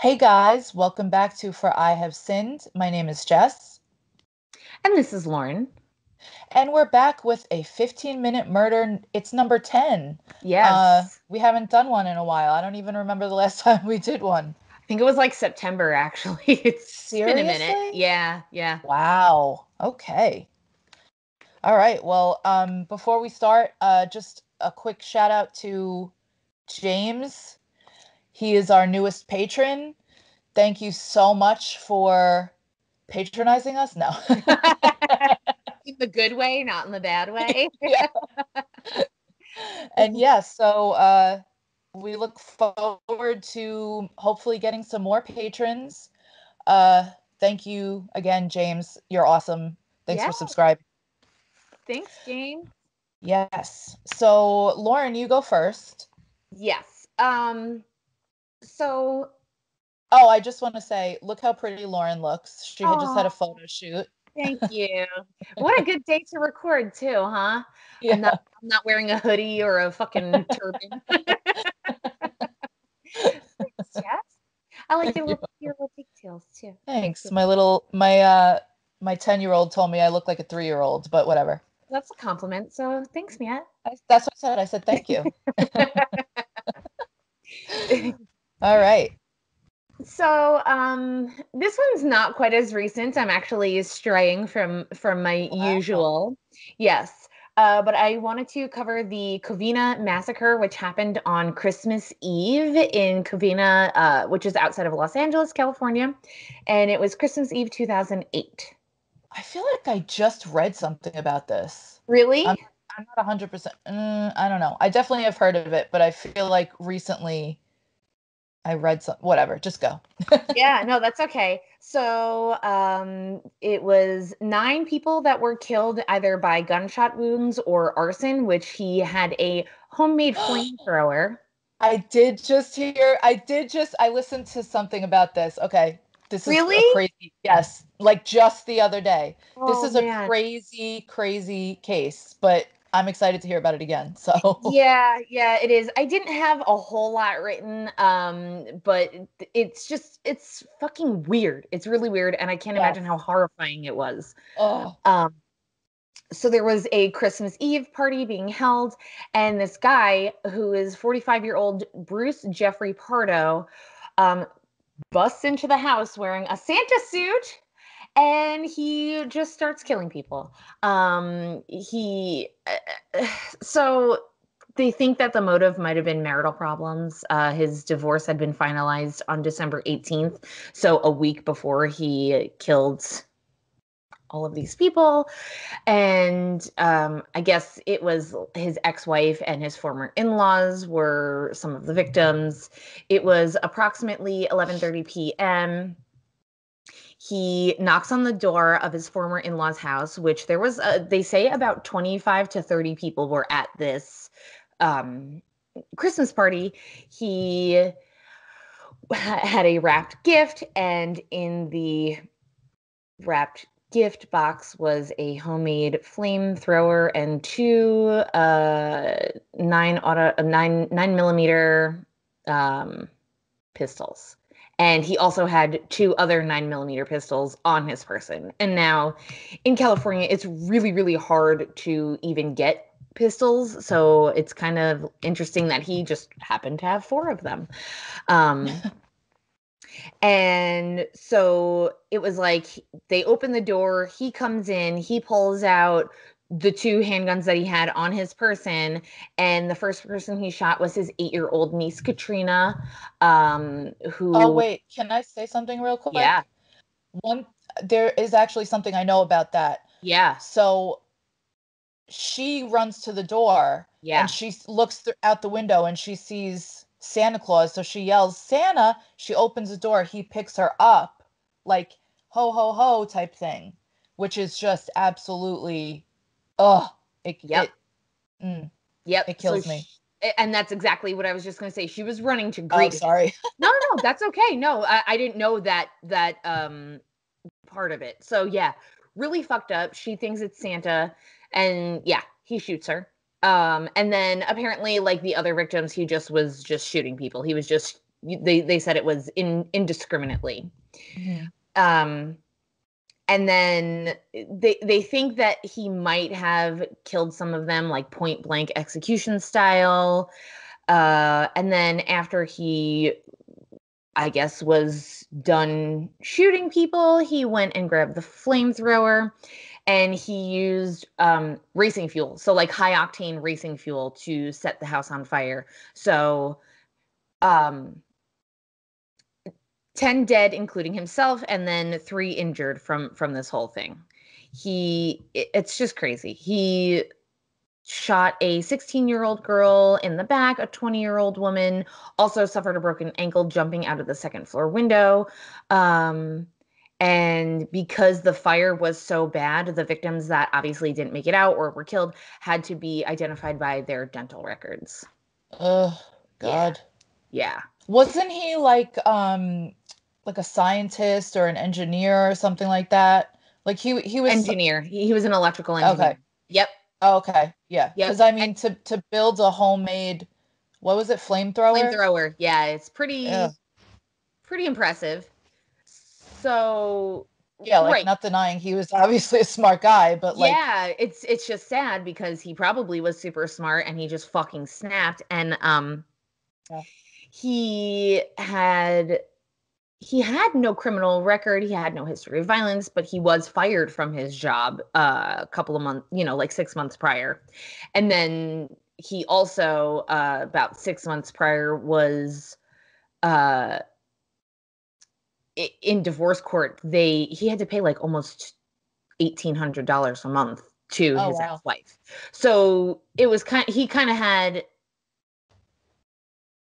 Hey guys, welcome back to For I Have Sinned. My name is Jess. And this is Lauren. And we're back with a 15-minute murder. It's number 10. Yes. We haven't done one in a while. I don't even remember the last time we did one. I think it was like September, actually. It's been a minute. Yeah. Wow. Okay. All right. Well, before we start, just a quick shout out to James. He is our newest patron. Thank you so much for patronizing us. No. In the good way, not in the bad way. Yeah. And yeah, so we look forward to hopefully getting some more patrons. Thank you again, James. You're awesome. Thanks for subscribing. Thanks, James. Yes. So, Lauren, you go first. Yes. So, I just want to say, look how pretty Lauren looks. She had just had a photo shoot. Thank you. What a good day to record, too, huh? Yeah. I'm not wearing a hoodie or a fucking turban. Thanks, Jess. I like your little pigtails, too. Thanks. My 10-year-old told me I look like a 3-year-old, but whatever. That's a compliment. So thanks, Matt. That's what I said. I said thank you. All right. So this one's not quite as recent. I'm actually straying from my usual. Yes. But I wanted to cover the Covina massacre, which happened on Christmas Eve in Covina, which is outside of Los Angeles, California. And it was Christmas Eve 2008. I feel like I just read something about this. Really? I'm not 100%. I don't know. I definitely have heard of it, but I feel like recently I read some, whatever, just go. Yeah, no, that's okay. So it was 9 people that were killed either by gunshot wounds or arson, which he had a homemade flamethrower. I listened to something about this. Okay. This is really crazy. Yes. Like just the other day. Oh, this is a crazy, crazy case, but I'm excited to hear about it again. So yeah, it is. I didn't have a whole lot written, but it's fucking weird. It's really weird, and I can't imagine how horrifying it was. Oh. So there was a Christmas Eve party being held, and this guy who is 45-year-old Bruce Jeffrey Pardo busts into the house wearing a Santa suit. And he just starts killing people. So they think that the motive might have been marital problems. His divorce had been finalized on December 18th. So a week before he killed all of these people. And I guess it was his ex-wife and his former in-laws were some of the victims. It was approximately 11:30 p.m., He knocks on the door of his former in-laws' house, which there was, they say about 25 to 30 people were at this Christmas party. He had a wrapped gift, and in the wrapped gift box was a homemade flamethrower and 2 9mm pistols. And he also had 2 other 9mm pistols on his person. And now in California, it's really, really hard to even get pistols. So it's kind of interesting that he just happened to have 4 of them. And so it was like they open the door. He comes in. He pulls out the 2 handguns that he had on his person, and the first person he shot was his 8-year-old niece, Katrina, who... Oh, wait, can I say something real quick? Yeah. There is actually something I know about that. Yeah. So she runs to the door, and she looks out the window, and she sees Santa Claus, so she yells, Santa! She opens the door, he picks her up, like, ho, ho, ho type thing, which is just absolutely... Oh, it kills me. And that's exactly what I was just going to say. She was running to greet. Oh, sorry. No, that's okay. No, I didn't know that part of it. So yeah, really fucked up. She thinks it's Santa, and yeah, he shoots her. And then apparently, like the other victims, he just was shooting people. He was just they said it was indiscriminately. Mm-hmm. And then they think that he might have killed some of them, like point blank execution style. And then after he, I guess, was done shooting people, he went and grabbed the flamethrower and he used racing fuel. So like high octane racing fuel to set the house on fire. So 10 dead, including himself, and then 3 injured from this whole thing. It's just crazy. He shot a 16-year-old girl in the back, a 20-year-old woman, also suffered a broken ankle jumping out of the second floor window. And because the fire was so bad, the victims that obviously didn't make it out or were killed had to be identified by their dental records. Oh, God. Yeah. Wasn't he like a scientist or an engineer or something like that? Like he was engineer. He was an electrical engineer. Okay. Yep. Oh, okay. Yeah. Because yep. I mean, to build a homemade, what was it? Flamethrower. Flamethrower. Yeah, it's pretty impressive. So yeah, like right. Not denying he was obviously a smart guy, but like yeah, it's just sad because he probably was super smart and he just fucking snapped and yeah. He had no criminal record. He had no history of violence, but he was fired from his job a couple of months, 6 months prior. And then he also, about 6 months prior, was in divorce court. He had to pay like almost $1,800 a month to his ex-wife. So it was he kind of had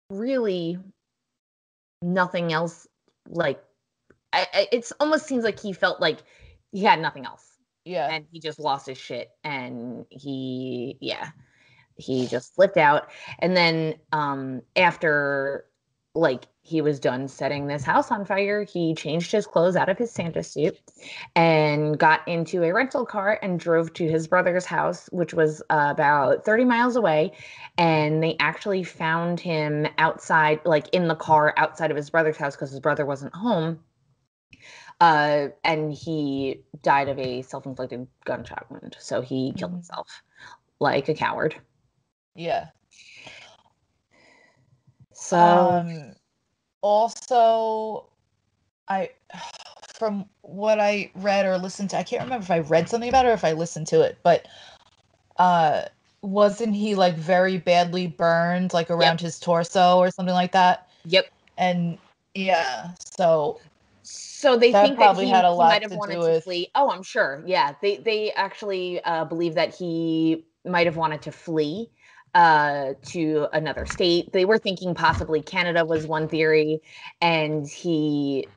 really nothing else. Like it almost seems like he felt like he had nothing else. Yeah. And he just lost his shit and he just flipped out. And then after like he was done setting this house on fire, he changed his clothes out of his Santa suit and got into a rental car and drove to his brother's house, which was about 30 miles away. And they actually found him outside, like in the car outside of his brother's house because his brother wasn't home. And he died of a self-inflicted gunshot wound. So he killed himself like a coward. Yeah. So... Also, from what I read or listened to, I can't remember if I read something about it or if I listened to it, but wasn't he like very badly burned, like around his torso or something like that? Yep. And yeah, so they think that he might have wanted to flee. Oh, I'm sure. Yeah, they actually believe that he might have wanted to flee. To another state. They were thinking possibly Canada was one theory, and he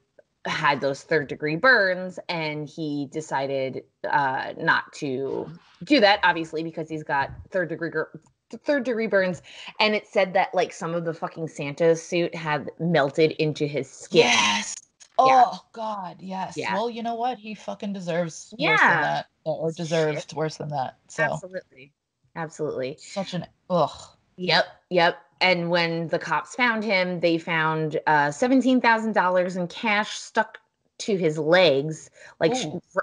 had those third-degree burns, and he decided not to do that, obviously, because he's got third-degree burns, and it said that, like, some of the fucking Santa suit had melted into his skin. Yes! Oh, yeah. God, yes. Yeah. Well, you know what? He fucking deserves worse than that, or deserved worse than that. So. Absolutely. Such an ugh. Yep. And when the cops found him, they found $17,000 in cash stuck to his legs, like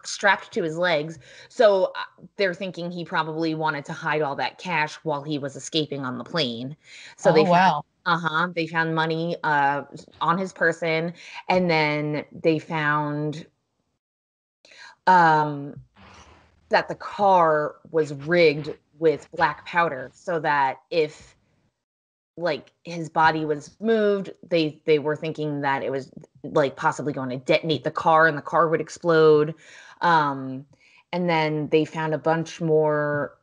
strapped to his legs. So they're thinking he probably wanted to hide all that cash while he was escaping on the plane. So they found, they found money on his person, and then they found that the car was rigged with black powder so that if like his body was moved, they were thinking that it was like possibly going to detonate the car and the car would explode. And then they found a bunch more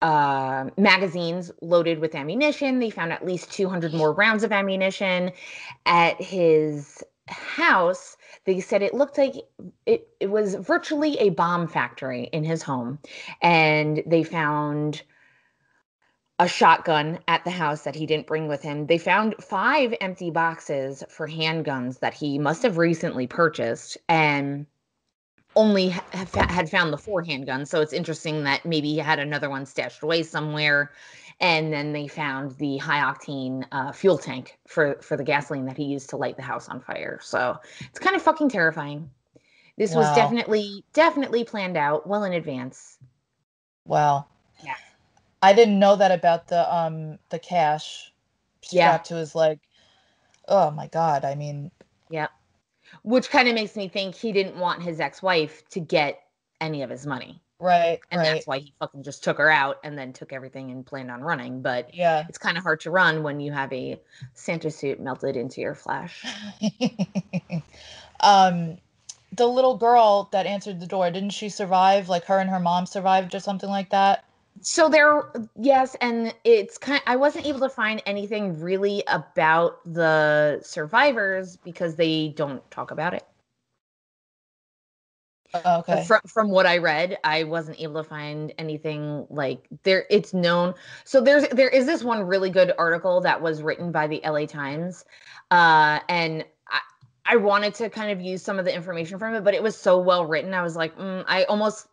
magazines loaded with ammunition. They found at least 200 more rounds of ammunition at his house. They said it looked like it was virtually a bomb factory in his home, and they found a shotgun at the house that he didn't bring with him. They found 5 empty boxes for handguns that he must have recently purchased, and only had found the 4 handguns. So it's interesting that maybe he had another one stashed away somewhere, And then they found the high-octane fuel tank for the gasoline that he used to light the house on fire. So it's kind of fucking terrifying. This was definitely planned out well in advance. Wow. Yeah. I didn't know that about the cash strapped to his leg. Oh, my God. I mean. Yeah. Which kind of makes me think he didn't want his ex-wife to get any of his money. Right. And that's why he fucking just took her out and then took everything and planned on running. But yeah, it's kind of hard to run when you have a Santa suit melted into your flesh. The little girl that answered the door, didn't she survive? Like her and her mom survived or something like that? So there, yes. And it's kind of, I wasn't able to find anything really about the survivors because they don't talk about it. Okay. From what I read, I wasn't able to find anything like there. It's known. So there is this one really good article that was written by the LA Times. And I wanted to kind of use some of the information from it, but it was so well written. I was like, I almost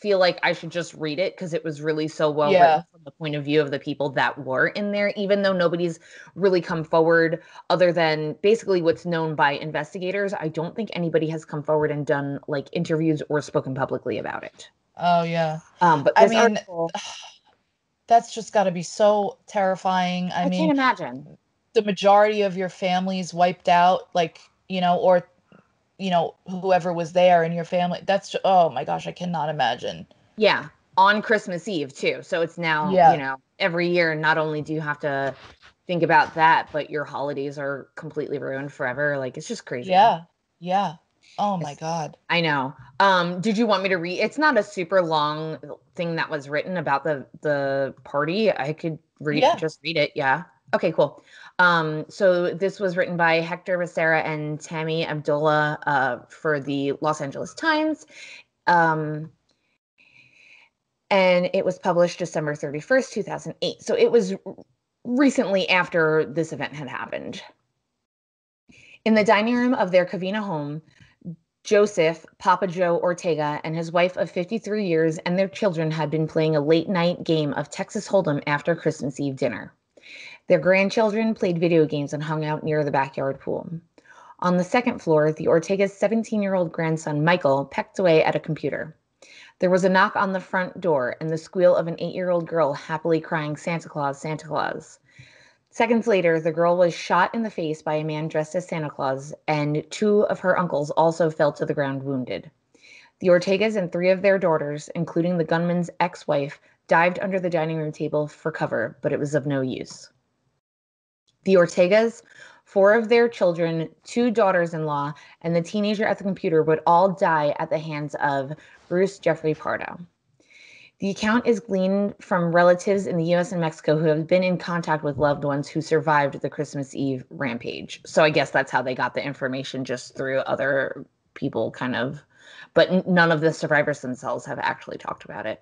feel like I should just read it because it was really so well written from the point of view of the people that were in there, even though nobody's really come forward other than basically what's known by investigators. I don't think anybody has come forward and done like interviews or spoken publicly about it. Oh yeah. But I mean, article, that's just got to be so terrifying. I mean, can't imagine the majority of your family's wiped out, like, you know, or you know, whoever was there in your family. That's just, oh my gosh, I cannot imagine. Yeah. On Christmas Eve too. So it's now, you know, every year, not only do you have to think about that, but your holidays are completely ruined forever. Like, it's just crazy. Yeah. Yeah. Oh my God. I know. Did you want me to read? It's not a super long thing that was written about the party. I could read it, just read it. Yeah. Okay, cool. So this was written by Hector Becerra and Tammy Abdullah for the Los Angeles Times. And it was published December 31st, 2008. So it was recently after this event had happened. In the dining room of their Covina home, Joseph, Papa Joe Ortega, and his wife of 53 years and their children had been playing a late-night game of Texas Hold'em after Christmas Eve dinner. Their grandchildren played video games and hung out near the backyard pool. On the second floor, the Ortega's 17-year-old grandson, Michael, pecked away at a computer. There was a knock on the front door and the squeal of an 8-year-old girl happily crying, "Santa Claus, Santa Claus." Seconds later, the girl was shot in the face by a man dressed as Santa Claus, and two of her uncles also fell to the ground wounded. The Ortegas and three of their daughters, including the gunman's ex-wife, dived under the dining room table for cover, but it was of no use. The Ortegas, four of their children, two daughters-in-law, and the teenager at the computer would all die at the hands of Bruce Jeffrey Pardo. The account is gleaned from relatives in the U.S. and Mexico who have been in contact with loved ones who survived the Christmas Eve rampage. So I guess that's how they got the information, just through other people kind of, but none of the survivors themselves have actually talked about it.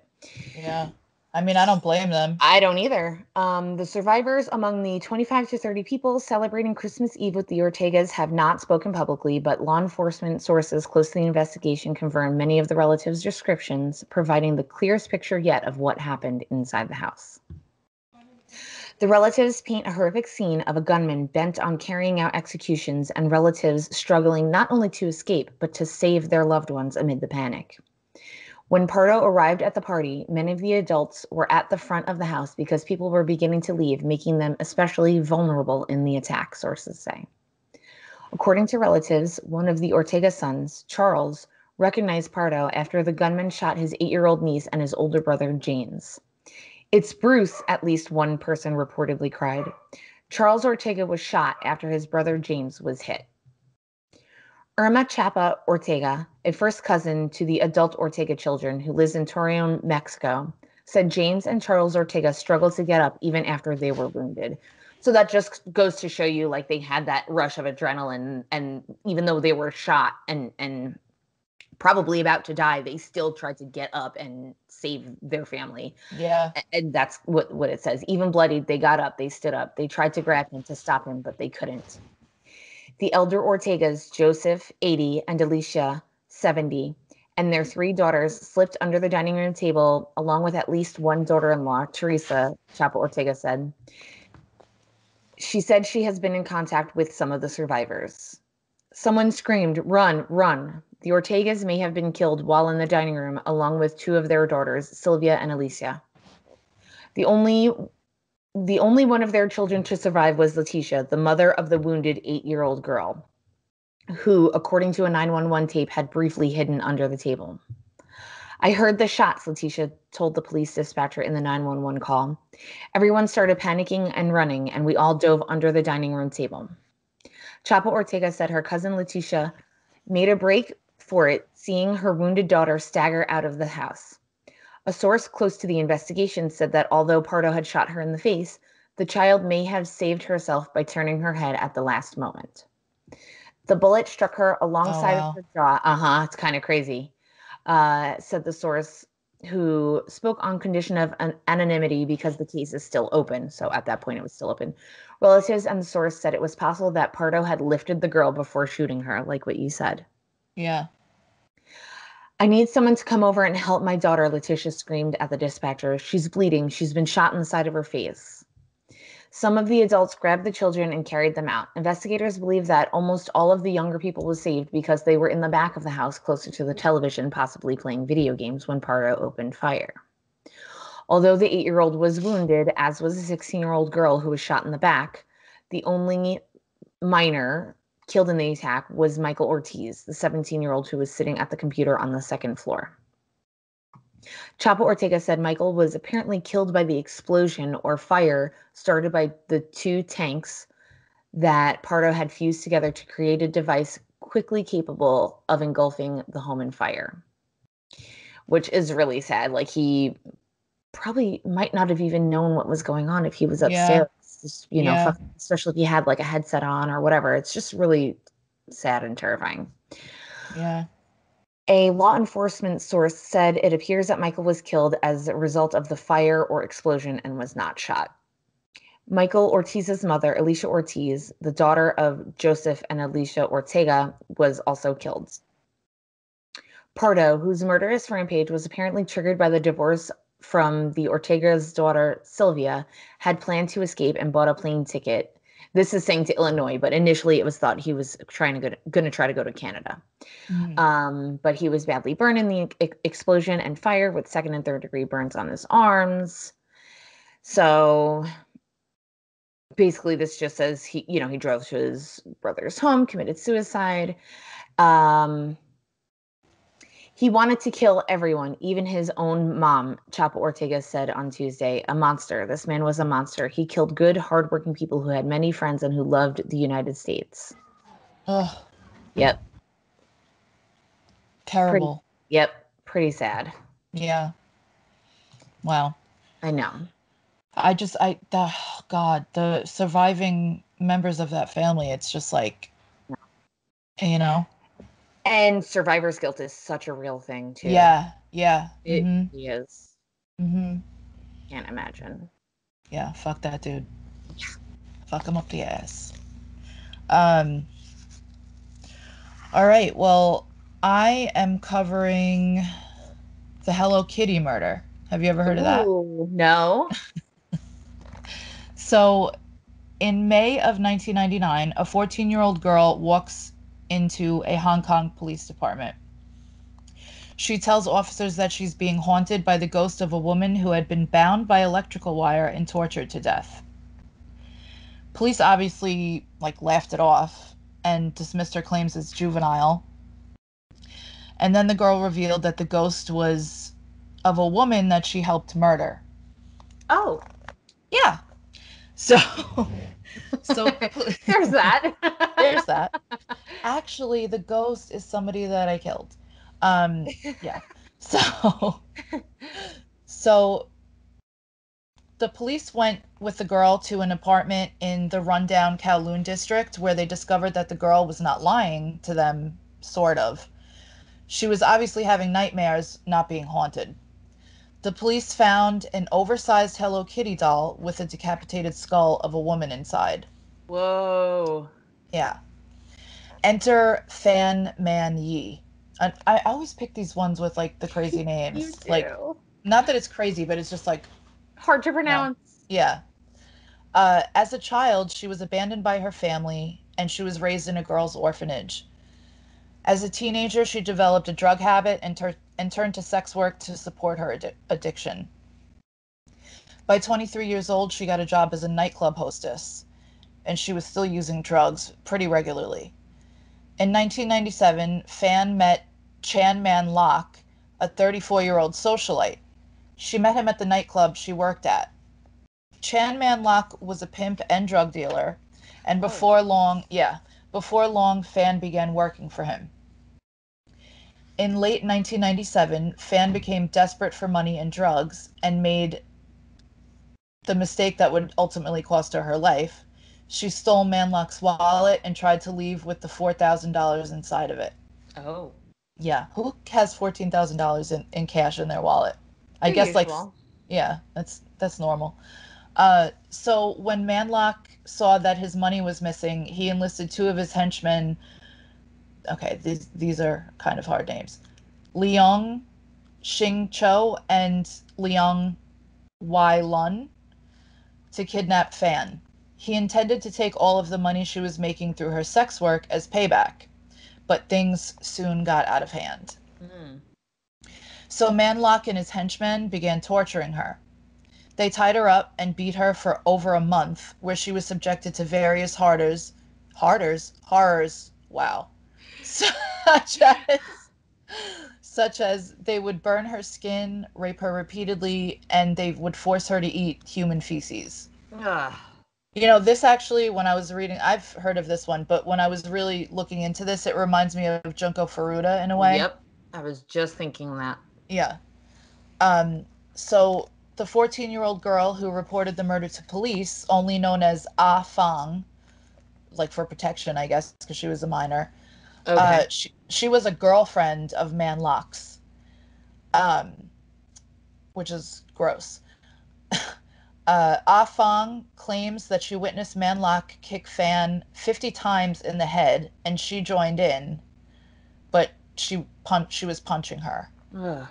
Yeah. I mean, I don't blame them. I don't either. The survivors among the 25 to 30 people celebrating Christmas Eve with the Ortegas have not spoken publicly, but law enforcement sources close to the investigation confirm many of the relatives' descriptions, providing the clearest picture yet of what happened inside the house. The relatives paint a horrific scene of a gunman bent on carrying out executions and relatives struggling not only to escape, but to save their loved ones amid the panic. When Pardo arrived at the party, many of the adults were at the front of the house because people were beginning to leave, making them especially vulnerable in the attack, sources say. According to relatives, one of the Ortega sons, Charles, recognized Pardo after the gunman shot his 8-year-old niece and his older brother, James. "It's Bruce," at least one person reportedly cried. Charles Ortega was shot after his brother James was hit. Irma Chapa Ortega, a first cousin to the adult Ortega children who lives in Torreon, Mexico, said James and Charles Ortega struggled to get up even after they were wounded. So that just goes to show you, like, they had that rush of adrenaline, and even though they were shot and probably about to die, they still tried to get up and save their family. Yeah. And that's what it says. Even bloodied, they got up, they stood up, they tried to grab him to stop him, but they couldn't. The elder Ortegas, Joseph, 80, and Alicia, 70, and their three daughters slipped under the dining room table, along with at least one daughter-in-law, Teresa Chapa Ortega said. She said she has been in contact with some of the survivors. Someone screamed, "Run, run." The Ortegas may have been killed while in the dining room, along with two of their daughters, Sylvia and Alicia. The only one of their children to survive was Leticia, the mother of the wounded 8-year-old girl, who, according to a 911 tape, had briefly hidden under the table. "I heard the shots," Leticia told the police dispatcher in the 911 call. "Everyone started panicking and running, and we all dove under the dining room table." Chapa Ortega said her cousin Leticia made a break for it, seeing her wounded daughter stagger out of the house. A source close to the investigation said that although Pardo had shot her in the face, the child may have saved herself by turning her head at the last moment. The bullet struck her alongside of her jaw. It's kind of crazy, said the source, who spoke on condition of anonymity because the case is still open. So at that point, it was still open. Relatives and the source said it was possible that Pardo had lifted the girl before shooting her, like what you said. Yeah. "I need someone to come over and help my daughter," Leticia screamed at the dispatcher. "She's bleeding. She's been shot in the side of her face." Some of the adults grabbed the children and carried them out. Investigators believe that almost all of the younger people was saved because they were in the back of the house closer to the television, possibly playing video games when Pardo opened fire. Although the 8-year-old was wounded, as was a 16-year-old girl who was shot in the back, the only minor killed in the attack was Michael Ortiz, the 17-year-old who was sitting at the computer on the second floor. Chapa Ortega said Michael was apparently killed by the explosion or fire started by the two tanks that Pardo had fused together to create a device quickly capable of engulfing the home in fire, which is really sad. Like, he probably might not have even known what was going on if he was upstairs, especially if he had like a headset on or whatever. It's just really sad and terrifying. Yeah. A law enforcement source said it appears that Michael was killed as a result of the fire or explosion and was not shot. Michael Ortiz's mother, Alicia Ortega, the daughter of Joseph and Alicia Ortega, was also killed. Pardo, whose murderous rampage was apparently triggered by the divorce from the Ortega's daughter, Sylvia, had planned to escape and bought a plane ticket. This is saying to Illinois, but initially it was thought he was going to try to go to Canada. Mm-hmm. But he was badly burned in the explosion and fire with second and third degree burns on his arms. So basically this just says he drove to his brother's home, committed suicide. He wanted to kill everyone, even his own mom, Chapa Ortega said on Tuesday. "A monster. This man was a monster. He killed good, hardworking people who had many friends and who loved the United States." Ugh. Yep. Terrible. Pretty sad. Yeah. Wow. I know. The surviving members of that family, it's just like, you know. And survivor's guilt is such a real thing, too. Yeah. It is. Mm-hmm. Can't imagine. Yeah, fuck that dude. Yeah. Fuck him up the ass. All right, well, I am covering the Hello Kitty murder. Have you ever heard of that? No. So, in May of 1999, a 14-year-old girl walks into a Hong Kong police department. She tells officers that she's being haunted by the ghost of a woman who had been bound by electrical wire and tortured to death. Police obviously laughed it off and dismissed her claims as juvenile. And then the girl revealed that the ghost was of a woman that she helped murder. Oh. Yeah. So there's that. There's that. Actually, the ghost is somebody that I killed. Yeah. So the police went with the girl to an apartment in the rundown Kowloon district where they discovered that the girl was not lying to them, sort of. She was obviously having nightmares, not being haunted. The police found an oversized Hello Kitty doll with a decapitated skull of a woman inside. Whoa. Yeah. Enter Fan Man Yee. I always pick these ones with like the crazy names. Like, not that it's crazy, but it's just like hard to pronounce. No. Yeah. As a child, she was abandoned by her family and she was raised in a girls' orphanage. As a teenager, she developed a drug habit and turned to sex work to support her addiction. By 23 years old, she got a job as a nightclub hostess, and she was still using drugs pretty regularly. In 1997, Fan met Chan Man Lok, a 34-year-old socialite. She met him at the nightclub she worked at. Chan Man Lok was a pimp and drug dealer, and before long, Fan began working for him. In late 1997, Fan became desperate for money and drugs and made the mistake that would ultimately cost her her life. She stole Manlock's wallet and tried to leave with the $4,000 inside of it. Oh. Yeah. Who has $14,000 in cash in their wallet? I guess usual. Yeah, that's normal. So when Man Lok saw that his money was missing, he enlisted two of his henchmen. Okay, these are kind of hard names. Leong Xing Cho and Liang Wai Lun to kidnap Fan. He intended to take all of the money she was making through her sex work as payback, but things soon got out of hand. Mm. So Man Lok and his henchmen began torturing her. They tied her up and beat her for over a month, where she was subjected to various horrors. Wow. Such as they would burn her skin, rape her repeatedly, and they would force her to eat human feces. Ugh. You know, this actually, when I was reading, I've heard of this one, but when I was really looking into this, it reminds me of Junko Furuta in a way. Yep. I was just thinking that. Yeah. So the 14-year-old girl who reported the murder to police, only known as Ah Fong, like for protection, I guess, because she was a minor. Okay. She was a girlfriend of Man Lok's, which is gross. Ah Fong claims that she witnessed Man Lok kick Fan 50 times in the head, and she joined in, but she was punching her. Ugh.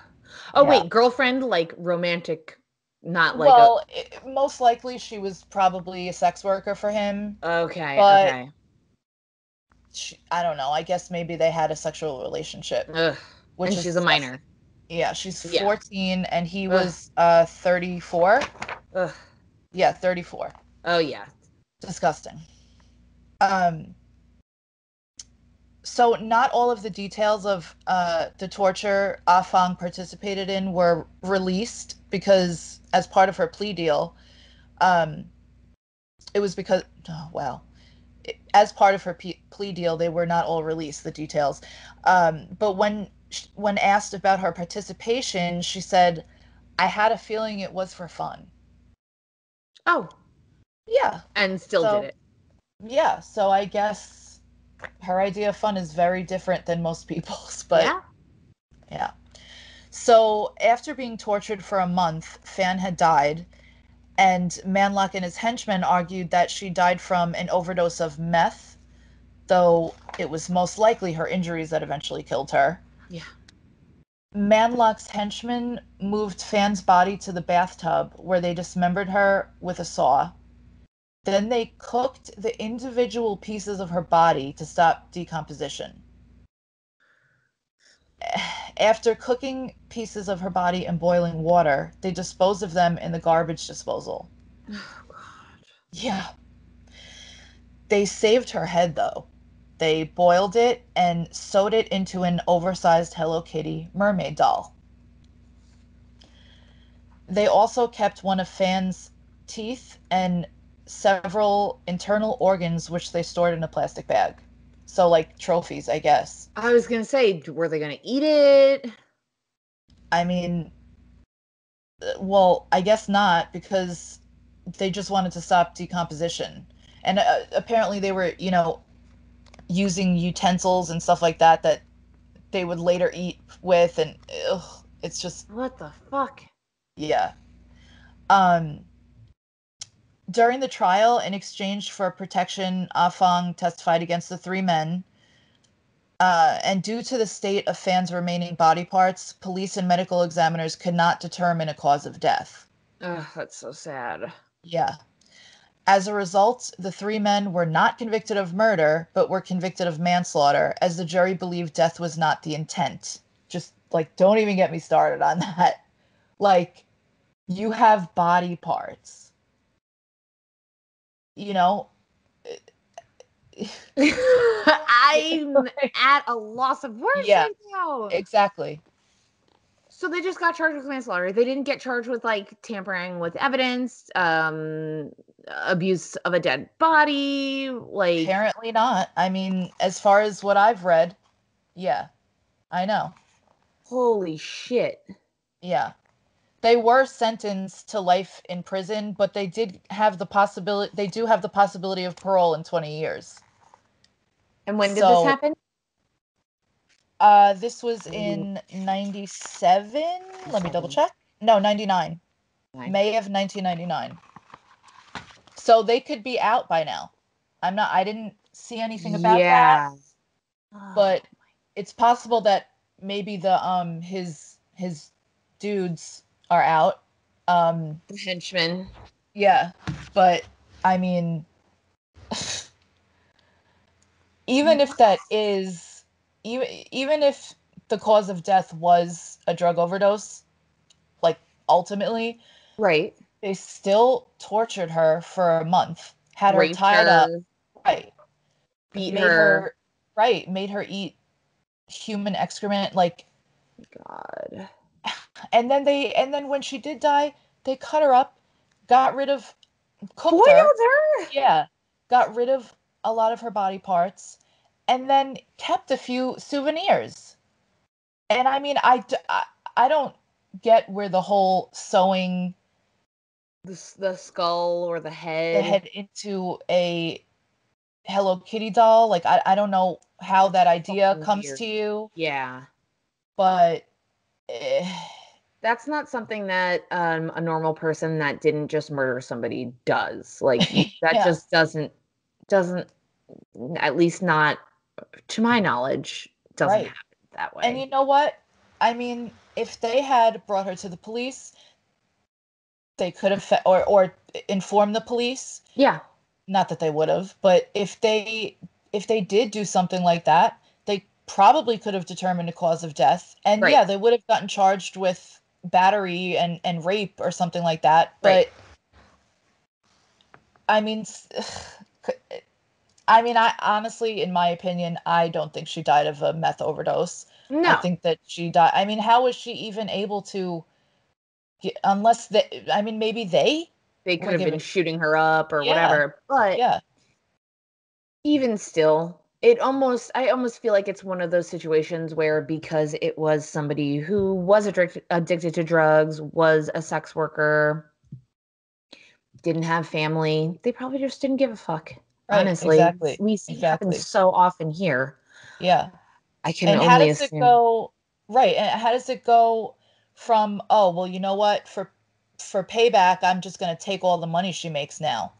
Oh, yeah. Wait, girlfriend, like romantic, not like. Well, most likely she was probably a sex worker for him. Okay. But okay. I don't know. I guess maybe they had a sexual relationship. Ugh. Which is she's a minor. Yeah, she's 14, and he was 34. Ugh. Yeah, 34. Oh yeah. Disgusting. So not all of the details of the torture Ah Fong participated in were released because, as part of her plea deal, as part of her plea deal, they were not all released, the details. But when asked about her participation, she said, "I had a feeling it was for fun." Oh. Yeah. And did it. Yeah. So I guess her idea of fun is very different than most people's. But yeah. So after being tortured for a month, Fan had died. And Man Lok and his henchmen argued that she died from an overdose of meth, though it was most likely her injuries that eventually killed her. Yeah. Man Lok's henchmen moved Fan's body to the bathtub, where they dismembered her with a saw. Then they cooked the individual pieces of her body to stop decomposition. After cooking pieces of her body in boiling water, they disposed of them in the garbage disposal. Oh, God. Yeah. They saved her head, though. They boiled it and sewed it into an oversized Hello Kitty mermaid doll. They also kept one of Fan's teeth and several internal organs, which they stored in a plastic bag. So, like, trophies, I guess. I was going to say, were they going to eat it? I mean, well, I guess not, because they just wanted to stop decomposition. And apparently they were, you know, using utensils and stuff like that they would later eat with, and it's just... What the fuck? Yeah. During the trial, in exchange for protection, Ah Fong testified against the three men. And due to the state of Fan's remaining body parts, police and medical examiners could not determine a cause of death. Ugh, that's so sad. Yeah. As a result, the three men were not convicted of murder, but were convicted of manslaughter, as the jury believed death was not the intent. Just, like, don't even get me started on that. Like, you have body parts. You know? I'm at a loss of words right now. Exactly. So they just got charged with manslaughter. They didn't get charged with, like, tampering with evidence, abuse of a dead body, like... Apparently not. I mean, as far as what I've read, yeah, I know. Holy shit. Yeah. They were sentenced to life in prison, but they did have the possibility... They do have the possibility of parole in 20 years. And when did this happen? This was in 97? Let me double check. No, 99. May of 1999. So they could be out by now. I didn't see anything about that. But it's possible that maybe the his dudes are out. The henchmen. Yeah. But I mean, even if that is, even if the cause of death was a drug overdose, like ultimately, right? They still tortured her for a month, had her tied up, right? Beat her, right? Made her eat human excrement, like, God. And then when she did die, they cut her up, cooked her, yeah, got rid of a lot of her body parts, and then kept a few souvenirs. And I mean, I don't get where the whole sewing the skull or the head into a Hello Kitty doll. Like, I don't know how that idea comes to you. Yeah. But that's not something that a normal person that didn't just murder somebody does. Like, that just doesn't, at least not to my knowledge, doesn't happen that way. And you know what? I mean, if they had brought her to the police, they could have or informed the police. Yeah. Not that they would have, but if they did do something like that, they probably could have determined a cause of death. And yeah, they would have gotten charged with battery and rape or something like that. But I mean, I honestly, in my opinion, I don't think she died of a meth overdose. No. I think that she died. I mean, how was she even able to? Unless they, I mean, maybe they could have been shooting her up or whatever, but even still, I almost feel like it's one of those situations where, because it was somebody who was addicted to drugs, was a sex worker, didn't have family, they probably just didn't give a fuck. Right, honestly, exactly. We see it happen so often here. Yeah, I can only assume. And how does it go? Right, and how does it go? From, oh, well, you know what? For payback, I'm just going to take all the money she makes now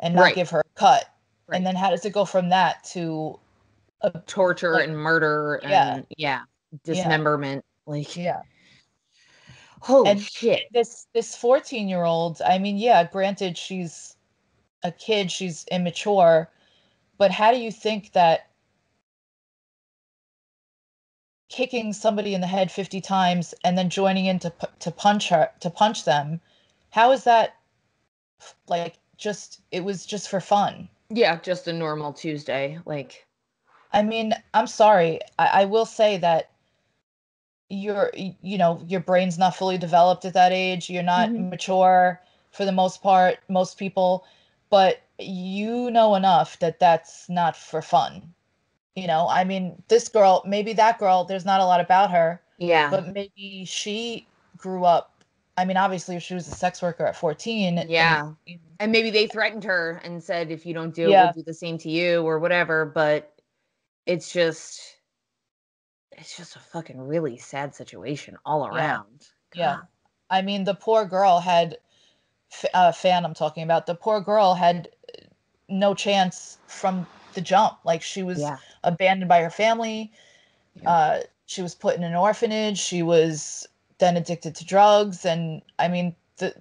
and not give her a cut. Right. And then how does it go from that to torture, like, and murder and dismemberment? Yeah. Like, yeah. Holy shit. This 14-year-old, I mean, yeah, granted, she's a kid, she's immature, but how do you think that kicking somebody in the head 50 times and then joining in to punch them, how is that, like, just, it was just for fun? Yeah, just a normal Tuesday. Like, I mean, I'm sorry. I will say that your brain's not fully developed at that age. You're not mature for the most part, most people, but you know enough that that's not for fun. You know, I mean, this girl, maybe that girl, there's not a lot about her. Yeah. But maybe she grew up. I mean, obviously, if she was a sex worker at 14. Yeah. And maybe they threatened her and said, if you don't do it, we'll do the same to you or whatever. But it's just a fucking really sad situation all around. Yeah. I mean, the poor girl had, Fan I'm talking about, the poor girl had no chance from the jump. Like, she was abandoned by her family. Yeah. She was put in an orphanage. She was then addicted to drugs. And I mean, the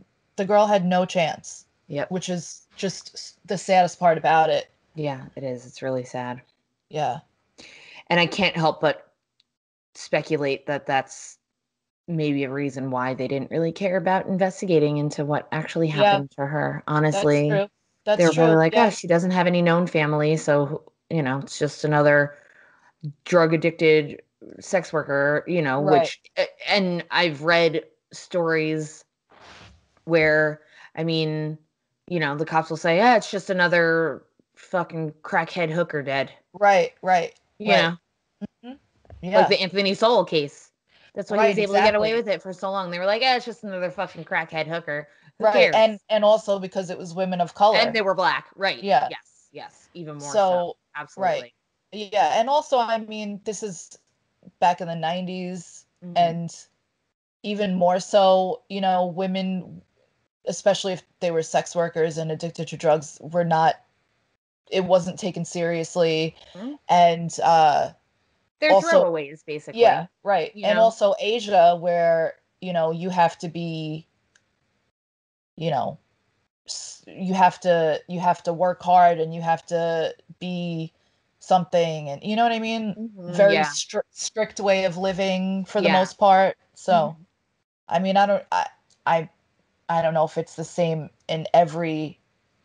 girl had no chance. Yep. Which is just the saddest part about it. Yeah, it is. It's really sad. Yeah. And I can't help but speculate that that's maybe a reason why they didn't really care about investigating into what actually happened to her. Honestly, that's true. They were really like, oh, she doesn't have any known family. So, you know, it's just another drug addicted sex worker, you know, which, and I've read stories where, I mean, you know, the cops will say, yeah, it's just another fucking crackhead hooker dead. Right. Yeah. Mm-hmm. Yeah. Like the Anthony Sowell case. That's why he was able to get away with it for so long. They were like, yeah, it's just another fucking crackhead hooker. Who cares? And also because it was women of color. And they were black. Right. Yeah. Yes. Even more so. Absolutely. Right. Yeah. And also, I mean, this is back in the 90s. Mm-hmm. And even more so, you know, women, especially if they were sex workers and addicted to drugs, were not. It wasn't taken seriously. Mm-hmm. And they're also throwaways, basically. Yeah, right. You know? Also Asia, where, you know, you have to be, you know, you have to work hard and you have to be something, and you know what I mean? Mm-hmm. Very strict way of living for the most part. So, mm-hmm. I mean, I don't know if it's the same in every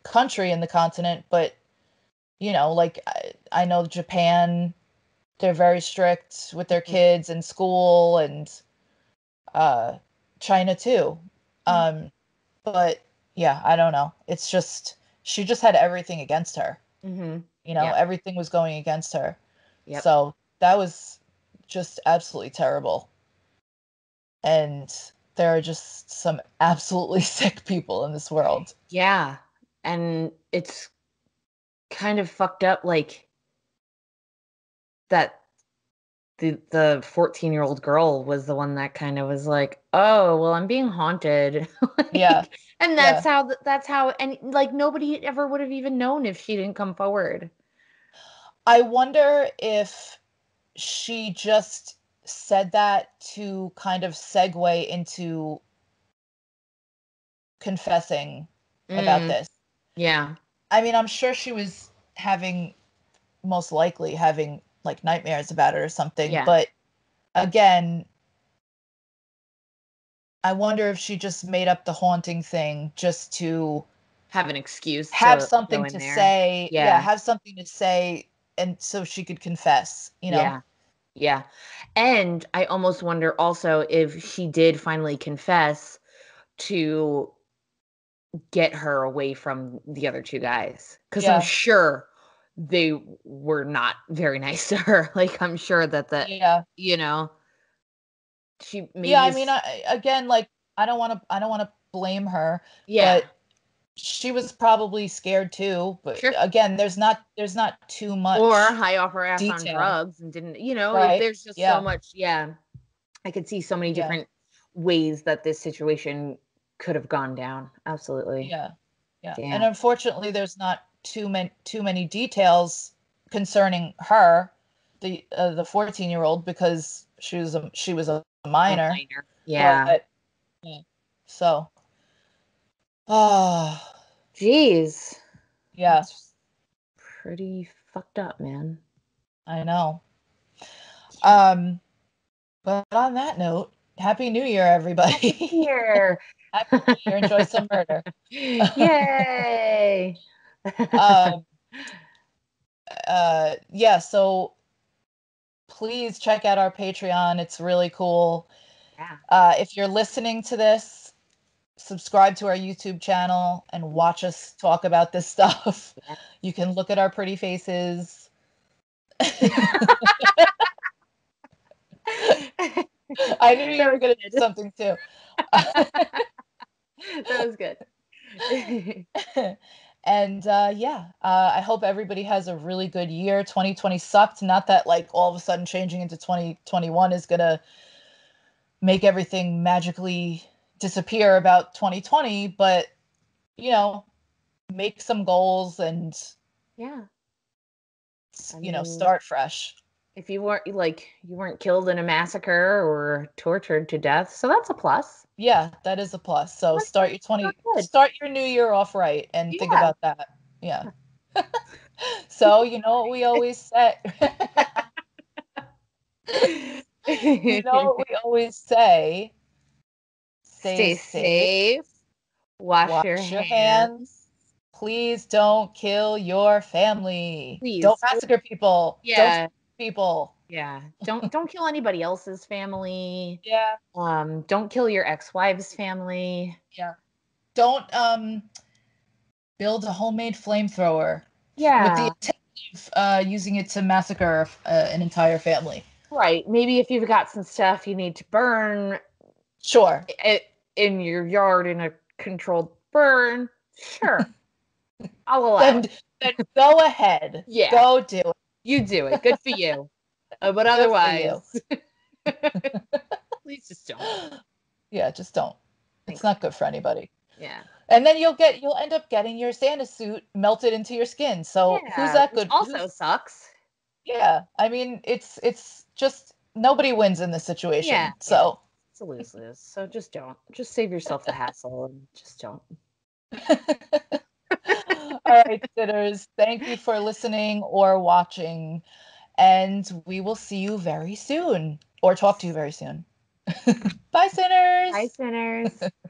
country in the continent, but you know, like I know Japan, they're very strict with their kids in school, and China too. But yeah, I don't know. It's just, she just had everything against her. Mm-hmm. You know, everything was going against her. Yep. So that was just absolutely terrible. And there are just some absolutely sick people in this world. Yeah. And it's kind of fucked up, like that the 14-year-old girl was the one that kind of was like, oh, well, I'm being haunted. Like, and that's how and like nobody ever would have even known if she didn't come forward. I wonder if she just said that to kind of segue into confessing about this. Yeah. I mean, I'm sure she was most likely having like nightmares about it or something. Yeah. But again, I wonder if she just made up the haunting thing just to have an excuse, have something to say. Yeah. Have something to say. And so she could confess, you know? Yeah. And I almost wonder also if she did finally confess to get her away from the other two guys, because I'm sure they were not very nice to her. Like, I'm sure that you know, she maybe I mean, again, like, I don't want to blame her, but she was probably scared too, but again, there's not too much, or high off her ass detail. On drugs and didn't, you know, like, there's just so much. I could see so many different ways that this situation could have gone down. Absolutely. Yeah. Damn. And unfortunately, there's not too many details concerning her, the 14-year-old, because she was a minor. Yeah. So. Oh, geez. Yeah. That's pretty fucked up, man. I know. But on that note, Happy New Year, everybody. Happy New Year. Enjoy some murder. Yay. So please check out our Patreon. It's really cool. If you're listening to this, subscribe to our YouTube channel and watch us talk about this stuff. You can look at our pretty faces. I knew you were going to do something too. That was good. And I hope everybody has a really good year. 2020 sucked. Not that like all of a sudden changing into 2021 is gonna make everything magically disappear about 2020, but you know, make some goals and start fresh. If you weren't killed in a massacre or tortured to death, so that's a plus. Yeah, that is a plus. So that's start your new year off right and think about that. Yeah. So you know what we always say. Stay safe. Wash your hands. Please don't kill your family. Please. Don't massacre people. Yeah. Don't kill people. Yeah. Don't kill anybody else's family. Yeah. Don't kill your ex-wife's family. Yeah. Don't build a homemade flamethrower. Yeah. With the intent of using it to massacre an entire family. Right. Maybe if you've got some stuff you need to burn. Sure. In your yard in a controlled burn. Sure. I'll allow it. Then go ahead. Yeah. Go do it. You do it. Good for you. But otherwise, please just don't. Yeah, just don't. It's not good for anybody. Yeah. And then you'll end up getting your Santa suit melted into your skin. So who's that good? Also sucks. Yeah. I mean, it's just nobody wins in this situation. Yeah. So it's a lose-lose. So just don't. Just save yourself the hassle and just don't. All right, sitters, thank you for listening or watching, and we will see you very soon or talk to you very soon. Bye, sinners.